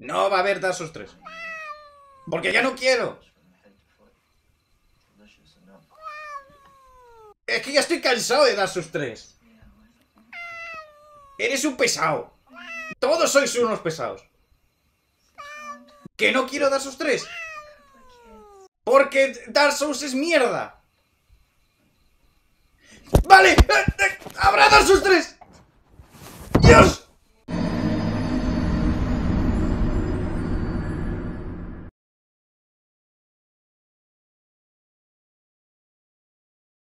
No va a haber Dark Souls 3. Porque ya no quiero. Es que ya estoy cansado de Dark Souls 3. Eres un pesado. Todos sois unos pesados. Que no quiero Dark Souls 3. Porque Dark Souls es mierda. ¡Vale! ¡Habrá Dark Souls 3! ¡Dios!